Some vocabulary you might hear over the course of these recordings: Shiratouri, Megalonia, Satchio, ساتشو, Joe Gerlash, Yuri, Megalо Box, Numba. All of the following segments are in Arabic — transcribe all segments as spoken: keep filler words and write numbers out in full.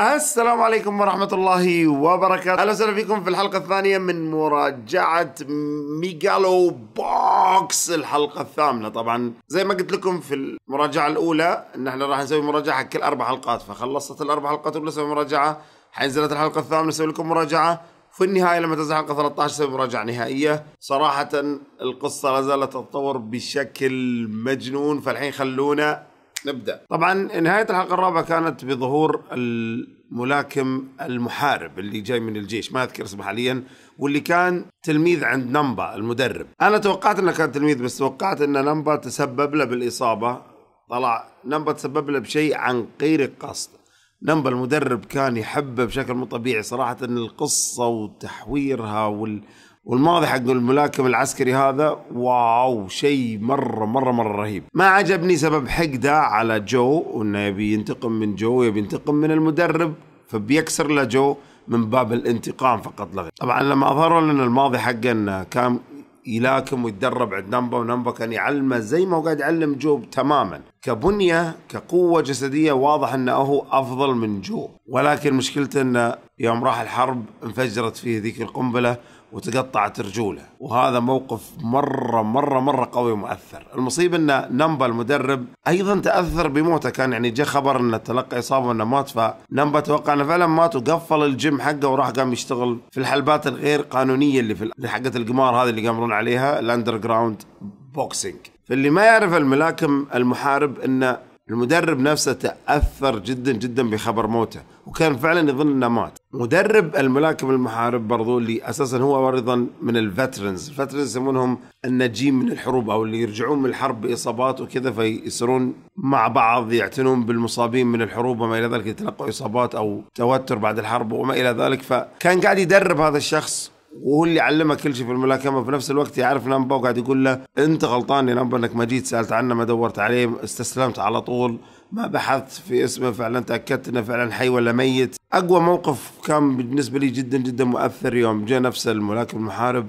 السلام عليكم ورحمة الله وبركاته، أهلا وسهلا فيكم في الحلقة الثانية من مراجعة ميغالو بوكس الحلقة الثامنة. طبعا زي ما قلت لكم في المراجعة الأولى إن احنا راح نسوي مراجعة كل أربع حلقات، فخلصت الأربع حلقات ولا نسوي مراجعة، حينزلت الحلقة الثامنة نسوي لكم مراجعة، في النهاية لما تنزل حلقة ثلاثة عشر نسوي مراجعة نهائية. صراحة القصة لا زالت تتطور بشكل مجنون، فالحين خلونا نبدأ. طبعا نهاية الحلقة الرابعة كانت بظهور الملاكم المحارب اللي جاي من الجيش، ما اذكر اسمه حاليا، واللي كان تلميذ عند نمبا المدرب. انا توقعت انه كان تلميذ، بس توقعت ان نمبا تسبب له بالإصابة. طلع نمبا تسبب له بشيء عن غير قصد. نمبا المدرب كان يحبه بشكل مو طبيعي صراحة. ان القصة وتحويرها وال والماضي حق الملاكم العسكري هذا واو، شيء مرة مرة مرة رهيب. ما عجبني سبب حقده على جو، وانه يبي ينتقم من جو، يبي ينتقم من المدرب، فبيكسر له جو من باب الانتقام فقط لا غير. طبعا لما اظهروا لنا الماضي حقه انه كان يلاكم ويتدرب عند نمبا، ونمبا كان يعلمه زي ما هو قاعد يعلم جو تماما، كبنية كقوة جسدية واضح انه هو افضل من جو، ولكن مشكلته انه يوم راح الحرب انفجرت فيه ذيك القنبلة وتقطعت رجوله، وهذا موقف مرة مرة مرة قوي ومؤثر. المصيبة ان نمبا المدرب ايضا تأثر بموته، كان يعني جاء خبر انه تلقى اصابة وانه مات، فنمبا توقع انه فعلا مات وقفل الجيم حقه وراح قام يشتغل في الحلبات الغير قانونية اللي في حقة القمار هذه اللي يقامرون عليها، الاندر جراوند بوكسينج. فاللي ما يعرف الملاكم المحارب ان المدرب نفسه تأثر جدا جدا بخبر موته، وكان فعلا يظن انه مات. مدرب الملاكم المحارب برضو اللي اساسا هو ايضا من الفترنز، الفترنز يسمونهم الناجين من الحروب او اللي يرجعون من الحرب باصابات وكذا، فيصيرون مع بعض يعتنون بالمصابين من الحروب وما الى ذلك، يتلقوا اصابات او توتر بعد الحرب وما الى ذلك. فكان قاعد يدرب هذا الشخص وهو اللي علمه كل شيء في الملاكمه، في نفس الوقت يعرف نمبا وقاعد يقول له انت غلطان يا نمبا انك ما جيت سالت عنه، ما دورت عليه، استسلمت على طول، ما بحثت في اسمه، فعلا تاكدت انه فعلا حي ولا ميت. اقوى موقف كان بالنسبه لي جدا جدا مؤثر يوم جاء نفس الملاكم المحارب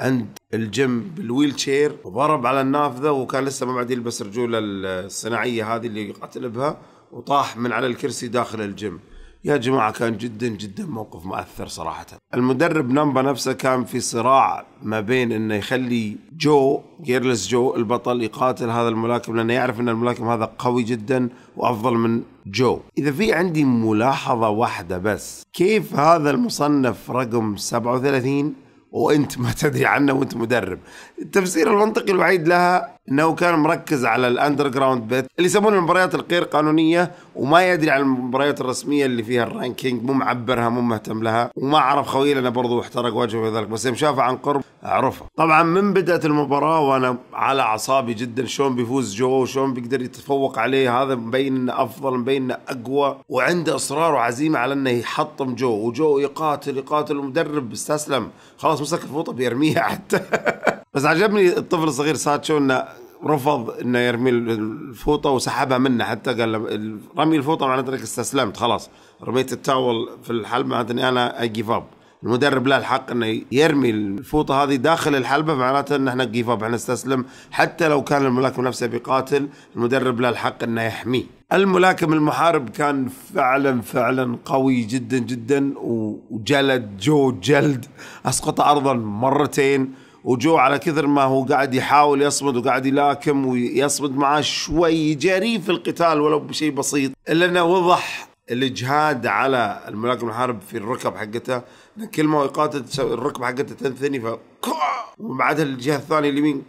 عند الجيم بالويل تشير وضرب على النافذه، وكان لسه ما بعد يلبس رجوله الصناعيه هذه اللي يقاتل بها، وطاح من على الكرسي داخل الجيم. يا جماعة كان جدا جدا موقف مؤثر صراحة. المدرب نمبا نفسه كان في صراع ما بين انه يخلي جو جيرلس جو البطل يقاتل هذا الملاكم، لانه يعرف ان الملاكم هذا قوي جدا وافضل من جو. اذا في عندي ملاحظة واحدة بس، كيف هذا المصنف رقم سبعة وثلاثين وانت ما تدري عنه وانت مدرب؟ التفسير المنطقي الوحيد لها انه كان مركز على الاندر جراوند بيت اللي يسمونه المباريات الغير قانونيه، وما يدري عن المباريات الرسميه اللي فيها الرانكينج، مو معبرها مو مهتم لها، وما عرف خويه لانه برضه احترق وجهه وذلك، بس يوم شافه عن قرب عرفه. طبعا من بدات المباراه وانا على اعصابي جدا، شلون بيفوز جو، شلون بيقدر يتفوق عليه، هذا مبين انه افضل، مبين انه اقوى، وعنده اصرار وعزيمه على انه يحطم جو، وجو يقاتل يقاتل، المدرب استسلم خلاص، مسك الفوطه بيرميها حتى. بس عجبني الطفل الصغير ساتشو انه رفض انه يرمي الفوطه وسحبها منه، حتى قال رمي الفوطه معناته انك استسلمت خلاص، رميت التاول في الحلبه معناته اني انا اي جيف اب. المدرب له الحق انه يرمي الفوطه هذه داخل الحلبه معناته ان احنا جيف اب، احنا نستسلم، حتى لو كان الملاكم نفسه بيقاتل المدرب له الحق انه يحميه. الملاكم المحارب كان فعلا فعلا قوي جدا جدا، وجلد جو جلد، اسقطه ارضا مرتين، وجو على كثر ما هو قاعد يحاول يصمد وقاعد يلاكم ويصمد معاه شوي جريء في القتال ولو بشيء بسيط، الا انه وضح الاجهاد على الملاكم الحارب في الركب حقته، كل ما يقاتل الركب حقته تنثني، ف وبعدها الجهه الثانيه اليمين.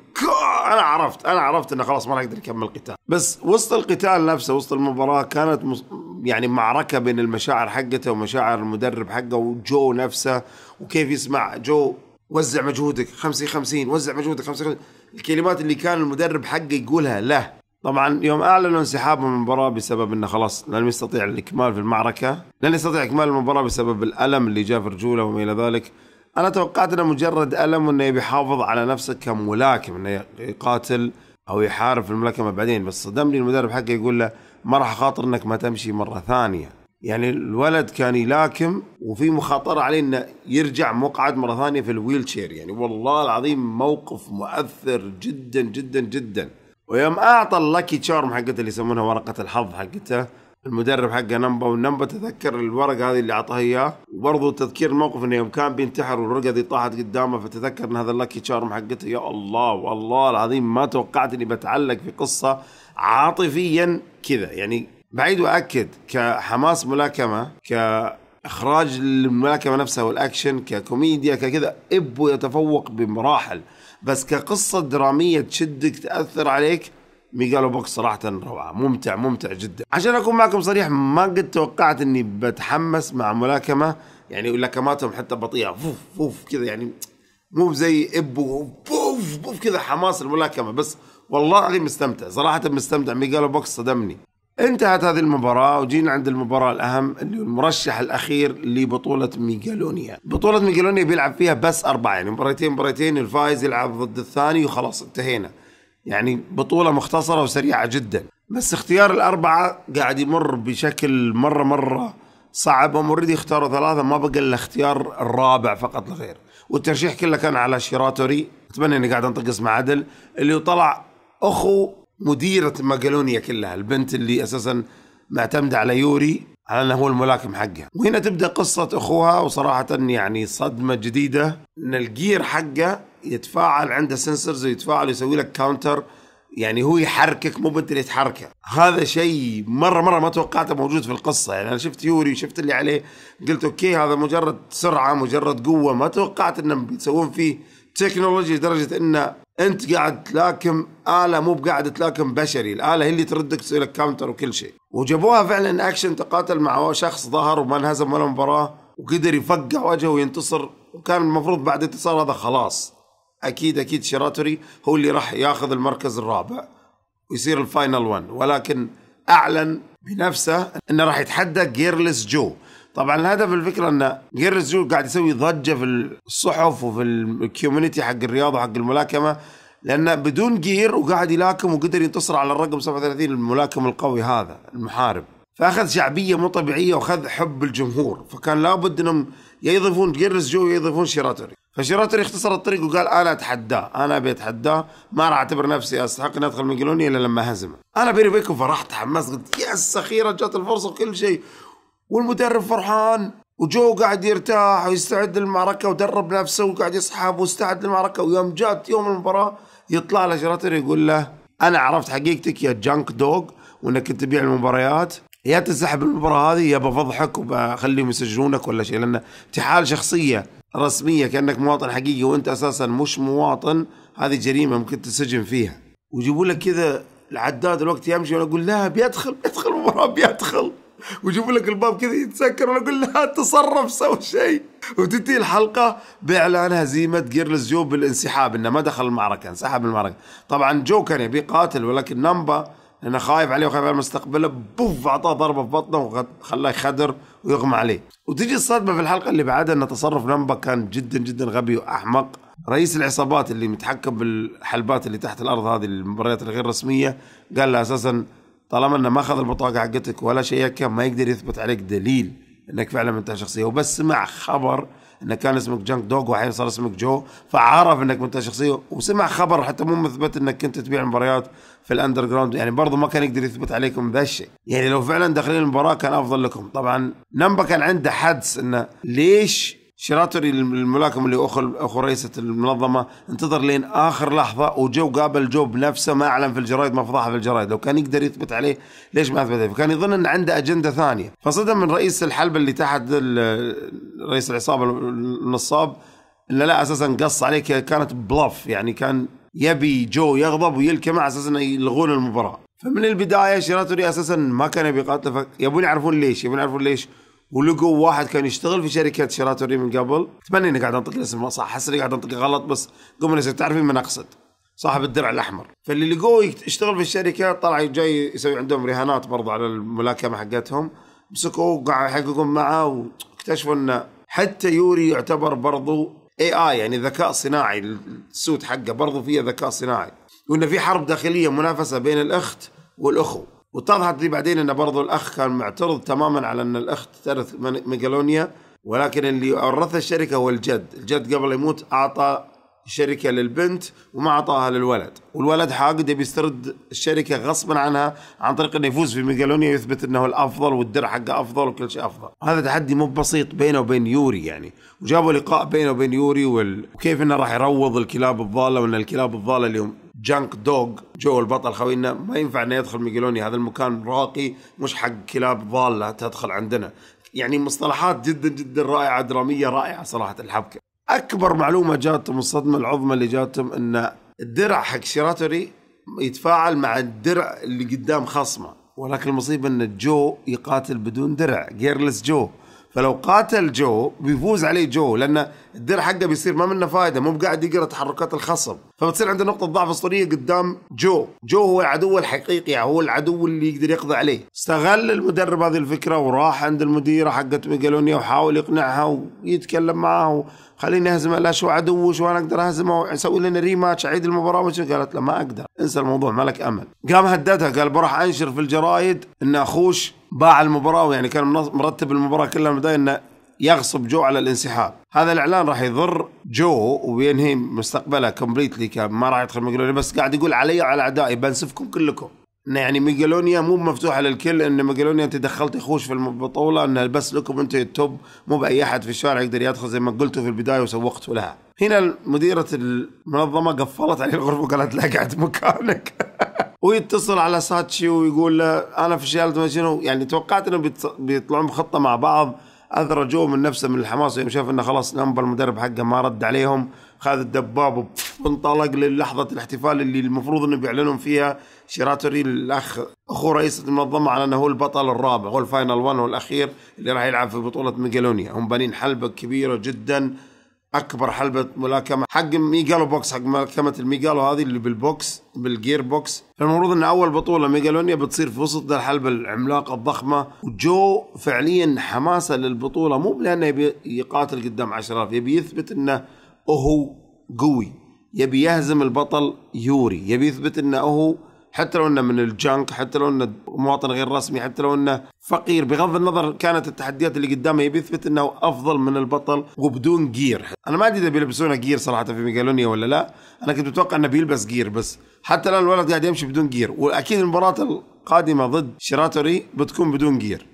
انا عرفت انا عرفت انه خلاص ما راح اقدر اكمل القتال، بس وسط القتال نفسه وسط المباراه كانت مص... يعني معركه بين المشاعر حقته ومشاعر المدرب حقه وجو نفسه، وكيف يسمع جو وزع مجهودك خمسين خمسين، وزع مجهودك خمسين خمسين، الكلمات اللي كان المدرب حقه يقولها له. طبعا يوم اعلنوا انسحابه من المباراه بسبب انه خلاص لن يستطيع الاكمال في المعركه، لن يستطيع اكمال المباراه بسبب الالم اللي جاء في رجوله وما الى ذلك. انا توقعت انه مجرد الم وانه يبي يحافظ على نفسه كملاكم، انه يقاتل او يحارب في الملاكمه بعدين، بس صدمني المدرب حقه يقول له ما راح خاطر انك ما تمشي مره ثانيه. يعني الولد كان يلاكم وفي مخاطرة عليه انه يرجع مقعد مرة ثانية في الويل تشير، يعني والله العظيم موقف مؤثر جدا جدا جدا. ويوم اعطى اللاكي تشارم حقته اللي يسمونها ورقة الحظ حقته المدرب حقه نمبا، والنمبا تذكر الورقه هذه اللي اعطاها اياه، وبرضه تذكير الموقف انه يوم كان بينتحر والورقه دي طاحت قدامه، فتذكر ان هذا اللاكي تشارم حقته. يا الله والله العظيم ما توقعت اني بتعلق في قصه عاطفيا كذا، يعني بعيد. واكد كحماس ملاكمه، كاخراج الملاكمه نفسها والاكشن، ككوميديا، ككذا، ابو يتفوق بمراحل، بس كقصه دراميه تشدك تاثر عليك. ميغالو بوكس صراحة روعة، ممتع ممتع جدا. عشان أكون معكم صريح، ما قد توقعت إني بتحمس مع ملاكمة، يعني ملاكماتهم حتى بطيئة، فوف فوف كذا، يعني مو زي إبو بوف بوف كذا حماس الملاكمة، بس والله العظيم مستمتع، صراحة مستمتع. ميغالو بوكس صدمني. انتهت هذه المباراة وجينا عند المباراة الأهم اللي هو المرشح الأخير لبطولة ميغالونيا. بطولة ميغالونيا بيلعب فيها بس أربعة، يعني مباراتين مباراتين الفايز يلعب ضد الثاني وخلاص انتهينا. يعني بطولة مختصرة وسريعة جدا، بس اختيار الأربعة قاعد يمر بشكل مرة مرة صعب. هم اوريدي اختاروا ثلاثة، ما بقى إلا اختيار الرابع فقط لا غير، والترشيح كله كان على شيراتوري. أتمنى إني قاعد أنطق اسمه عدل، اللي طلع أخو مديرة ميغالونيا كلها، البنت اللي أساسا معتمدة على يوري على أنه هو الملاكم حقها. وهنا تبدأ قصة أخوها، وصراحة يعني صدمة جديدة إن الجير حقه يتفاعل، عنده سنسرز ويتفاعل ويسوي لك كاونتر، يعني هو يحركك مو انت اللي تحركه. هذا شيء مرة مرة ما توقعته موجود في القصة. يعني أنا شفت يوري وشفت اللي عليه، قلت أوكي هذا مجرد سرعة مجرد قوة، ما توقعت إنهم بيسوون فيه تكنولوجيا لدرجة إنه أنت قاعد تلاكم آلة مو بقاعد تلاكم بشري، الآلة هي اللي تردك تسوي لك كاونتر وكل شيء. وجابوها فعلا أكشن، تقاتل مع شخص ظهر وما انهزم ولا مباراة، وقدر يفقع وجهه وينتصر، وكان المفروض بعد انتصار هذا خلاص أكيد أكيد شيراتوري هو اللي راح ياخذ المركز الرابع ويصير الفاينل ون. ولكن أعلن بنفسه أنه راح يتحدى جيرلس جو. طبعا الهدف الفكرة أن جيرلس جو قاعد يسوي ضجة في الصحف وفي الكوميونتي حق الرياضة حق الملاكمة، لأنه بدون جير وقاعد يلاكم وقدر ينتصر على الرقم سبعة وثلاثين الملاكم القوي هذا المحارب، فأخذ شعبية مو طبيعية وأخذ حب الجمهور. فكان لابد أنهم يضيفون جيرلس جو ويضيفون شيراتوري. فشيراتوري اختصر الطريق وقال أنا أتحداه، أنا بيتحداه، ما راح أعتبر نفسي أستحق إني أدخل ميغالونيا إلا لما هزمه. أنا بيني وبينكم فرحت، حماس، قلت يس أخيرا جات الفرصة وكل شيء. والمدرب فرحان، وجو قاعد يرتاح ويستعد للمعركة ودرب نفسه وقاعد يسحب واستعد للمعركة. ويوم جات يوم المباراة يطلع له شيراتوري يقول له أنا عرفت حقيقتك يا جانك دوغ، وإنك تبيع المباريات، يا تسحب المباراة هذه يا بفضحك وبخليهم يسجنونك ولا شيء، لأن انتحال شخصية رسمية كأنك مواطن حقيقي وأنت أساسا مش مواطن، هذه جريمة ممكن تسجن فيها. ويجيبوا لك كذا العداد الوقت يمشي، وأنا أقول لا بيدخل بيدخل المباراة بيدخل، ويجيبوا لك الباب كذا يتسكر، وأنا أقول لا تصرف سوي شيء. وتنتهي الحلقة بإعلان هزيمة جيرلس جو بالانسحاب، إنه ما دخل المعركة، انسحب المعركة. طبعا جو كان يبي يقاتل، ولكن نمبا لأنه خايف عليه وخايف على مستقبله، بوف أعطاه ضربة في بطنه وخلاه يخدر ويغمى عليه. وتجي الصدمة في الحلقة اللي بعدها أن تصرف نمبا كان جدا جدا غبي وأحمق. رئيس العصابات اللي متحكم بالحلبات اللي تحت الأرض هذه المباريات الغير رسمية قال له أساسا طالما أنه ما أخذ البطاقة حقتك ولا شيء كان ما يقدر يثبت عليك دليل أنك فعلا منتهي شخصية. وبس سمع خبر أنه كان اسمك جانك دوغ وحين صار اسمك جو، فعرف أنك منتهي شخصية، وسمع خبر حتى مو مثبت أنك كنت تبيع مباريات في الأندر جراوند، يعني برضه ما كان يقدر يثبت عليكم ذا الشيء، يعني لو فعلا داخلين المباراة كان أفضل لكم. طبعا نمبا كان عنده حدس أنه ليش شيراتوري الملاكم اللي أخو أخو رئيسة المنظمة انتظر لين آخر لحظة، وجو قابل جو بنفسه، ما أعلن في الجرايد، ما فضحها في الجرايد، لو كان يقدر يثبت عليه ليش ما أثبت عليه؟ فكان يظن أن عنده أجندة ثانية. فصدم من رئيس الحلبة اللي تحت رئيس العصابة النصاب إلا لا أساسا قص عليه، كانت بلف، يعني كان يبي جو يغضب ويلكم على أساس أنه يلغون المباراة. فمن البداية شيراتوري أساسا ما كان يبي يقاتله، يبون يعرفون ليش يبون يعرفون ليش ولقوا واحد كان يشتغل في شركة شيراتوري من قبل، اتمنى اني قاعد انطق الاسم صح، احس اني قاعد انطق غلط بس قوم نسيت، تعرفين من اقصد، صاحب الدرع الاحمر. فاللي لقوه يشتغل في الشركة طلع جاي يسوي عندهم رهانات برضه على الملاكمة حقتهم، مسكوه وقعدوا يحققون معه، واكتشفوا انه حتى يوري يعتبر برضه اي اي يعني ذكاء صناعي، السوت حقه برضه فيه ذكاء صناعي، وانه في حرب داخلية منافسة بين الاخت والاخو. واتضحت لي بعدين أن برضو الأخ كان معترض تماما على أن الأخت ترث ميغالونيا، ولكن اللي أورث الشركة هو الجد. الجد قبل يموت أعطى شركة للبنت وما عطاها للولد، والولد حاقد يبي يسترد الشركة غصبا عنها عن طريق انه يفوز في ميغالونيا ويثبت انه الافضل والدرع حقه افضل وكل شيء افضل. هذا تحدي مو بسيط بينه وبين يوري يعني، وجابوا لقاء بينه وبين يوري وال... وكيف انه راح يروض الكلاب الضالة، وان الكلاب الضالة اليوم جانك دوغ جو البطل خوينا ما ينفع انه يدخل ميغالونيا، هذا المكان راقي مش حق كلاب ضالة تدخل عندنا. يعني مصطلحات جدا جدا رائعة، درامية رائعة صراحة الحبكة. اكبر معلومه جاتهم الصدمه العظمى اللي جاتهم ان الدرع حق شيراتوري يتفاعل مع الدرع اللي قدام خصمه، ولكن المصيبه ان جو يقاتل بدون درع، جيرلس جو، فلو قاتل جو بيفوز عليه جو، لان الدرع حقه بيصير ما منه فائده، مو بقاعد يقرا تحركات الخصم، فبتصير عنده نقطه ضعف اسطوريه قدام جو. جو هو العدو الحقيقي، هو العدو اللي يقدر يقضي عليه. استغل المدرب هذه الفكره وراح عند المديره حقت ميغالونيا وحاول يقنعها ويتكلم معها، خليني اهزمه، لا شو عدو شو انا اقدر اهزمه واسوي لنا ريماتش اعيد المباراه. قالت له ما اقدر، انسى الموضوع ما لك امل. قام هددها قال بروح انشر في الجرايد ان اخوش باع المباراه، ويعني كان مرتب المباراه كلها من البدايه انه يغصب جو على الانسحاب. هذا الاعلان راح يضر جو وينهي مستقبله كومبليتلي، ما راح يدخل ميغالونيا، بس قاعد يقول علي وعلى اعدائي بنسفكم كلكم. انه يعني ميغالونيا مو مفتوحه للكل، ان ميغالونيا انت دخلت يخوش في البطوله انه بس لكم انتم التوب، مو باي احد في الشارع يقدر يدخل زي ما قلتوا في البدايه وسوقتوا لها. هنا مديره المنظمه قفلت عليه الغرفه وقالت له اقعد مكانك. ويتصل على ساتشيو ويقول له انا في شيالة شنو، يعني توقعت انه بيطلعون بخطه مع بعض. اثر جو من نفسه من الحماس يوم شاف انه خلاص نمبا المدرب حقه ما رد عليهم، خذ الدباب وانطلق للحظه الاحتفال اللي المفروض انه بيعلنون فيها شيراتوري الاخ اخو رئيس المنظمه على انه هو البطل الرابع، هو الفاينل واحد والاخير اللي راح يلعب في بطوله ميغالونيا. هم بانين حلبه كبيره جدا، اكبر حلبه ملاكمه حق ميغالو بوكس، حق ملاكمه الميغالو هذه اللي بالبوكس بالجير بوكس. فالمفروض ان اول بطوله ميغالونيا بتصير في وسط الحلبه العملاقه الضخمه، وجو فعليا حماسه للبطوله مو لانه يبي يقاتل قدام عشرات، يبي يثبت انه هو قوي، يبي يهزم البطل يوري، يبي يثبت انه هو حتى لو انه من الجنك، حتى لو انه مواطن غير رسمي، حتى لو انه فقير، بغض النظر كانت التحديات اللي قدامه يبي يثبت انه افضل من البطل وبدون جير. انا ما ادري اذا بيلبسونه جير صراحه في ميغالونيا ولا لا، انا كنت متوقع انه بيلبس جير، بس حتى الان الولد قاعد يمشي بدون جير، واكيد المباراه القادمه ضد شيراتوري بتكون بدون جير،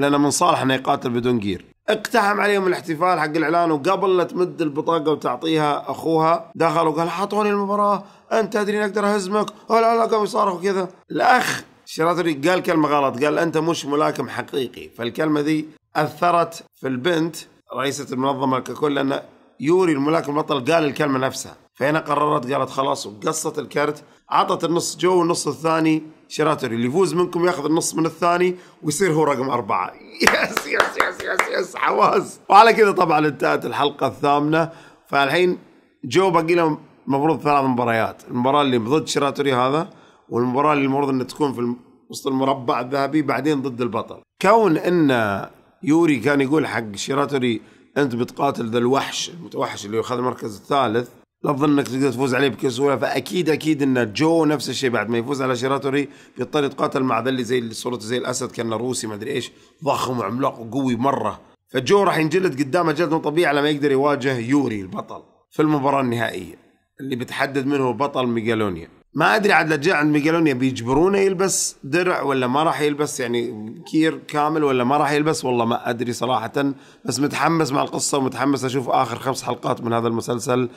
لانه من صالح انه يقاتل بدون جير. اقتحم عليهم الاحتفال حق الاعلان، وقبل لا تمد البطاقه وتعطيها اخوها دخل وقال اعطوني المباراه، انت تدري اقدر اهزمك، لا لا قام يصارخ وكذا. الاخ شيراتوري قال كلمه غلط، قال انت مش ملاكم حقيقي، فالكلمه ذي اثرت في البنت رئيسه المنظمه ككل، لان يوري الملاكم البطل قال الكلمه نفسها، فهنا قررت قالت خلاص وقصت الكرت، عطت النص جو والنص الثاني شيراتوري، اللي يفوز منكم ياخذ النص من الثاني ويصير هو رقم أربعة. يس يس يس يس يس حواس. وعلى كذا طبعا انتهت الحلقة الثامنة، فالحين جو باقي له المفروض ثلاث مباريات، المباراة اللي ضد شيراتوري هذا، والمباراة اللي المفروض انها تكون في وسط المربع الذهبي، بعدين ضد البطل. كون ان يوري كان يقول حق شيراتوري انت بتقاتل ذا الوحش المتوحش اللي اخذ المركز الثالث، لا اظن انك تقدر تفوز عليه بكل سهوله، فاكيد اكيد ان جو نفس الشيء بعد ما يفوز على شيراتوري بيضطر يتقاتل مع ذا اللي زي صورته زي الاسد كانه روسي ما ادري ايش، ضخم وعملاق وقوي مره، فجو راح ينجلد قدامه جلد مو طبيعي على ما يقدر يواجه يوري البطل في المباراه النهائيه اللي بتحدد منه بطل ميغالونيا. ما ادري عاد لجاء عند ميغالونيا بيجبرونه يلبس درع ولا ما راح يلبس، يعني كير كامل ولا ما راح يلبس، والله ما ادري صراحه، بس متحمس مع القصه ومتحمس اشوف اخر خمس حلقات من هذا المسلسل،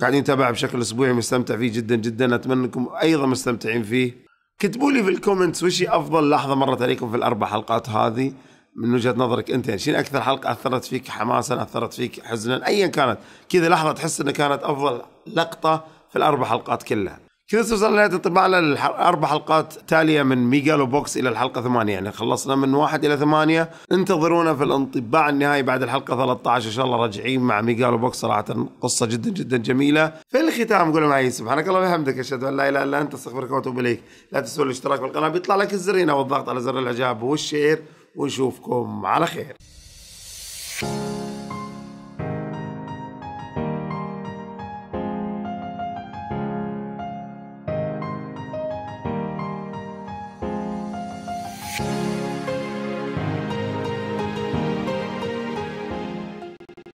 قاعدين نتابعه بشكل اسبوعي مستمتع فيه جدا جدا، اتمنى انكم ايضا مستمتعين فيه. كتبوا لي في الكومنتس وش افضل لحظه مرت عليكم في الاربع حلقات هذه من وجهه نظرك انت، يعني شنو اكثر حلقه اثرت فيك حماسا، اثرت فيك حزنا، ايا كانت كذا لحظه تحس انها كانت افضل لقطه في الاربع حلقات كلها. كذا وصلنا لنهايه انطباعنا للاربع حلقات تاليه من ميغالو بوكس الى الحلقه ثمانية، يعني خلصنا من واحد الى ثمانية. انتظرونا في الانطباع النهائي بعد الحلقه ثلاثة عشر ان شاء الله راجعين مع ميغالو بوكس، صراحه قصه جدا جدا جميله. في الختام قولوا معي سبحانك اللهم وبحمدك، اشهد ان لا اله الا انت، استغفرك واتوب اليك. لا تنسوا الاشتراك بالقناه، بيطلع لك الزرينه والضغط على زر الاعجاب والشير، ونشوفكم على خير.